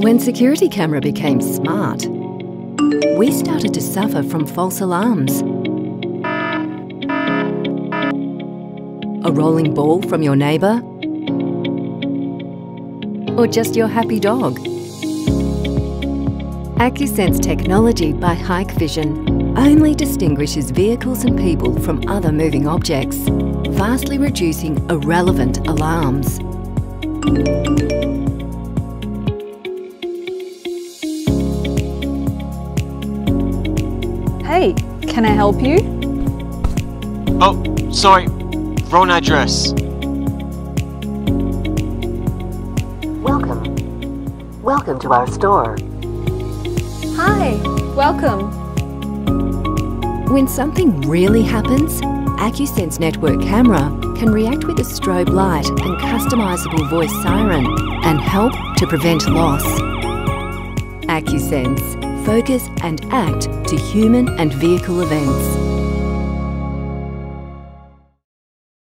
When security camera became smart, we started to suffer from false alarms. A rolling ball from your neighbour, or just your happy dog. AcuSense technology by Hikvision only distinguishes vehicles and people from other moving objects, vastly reducing irrelevant alarms. Hey, can I help you? Oh, sorry, wrong address. Welcome to our store. Hi, welcome. When something really happens, AcuSense network camera can react with a strobe light and customisable voice siren and help to prevent loss. AcuSense, focus and act to human and vehicle events.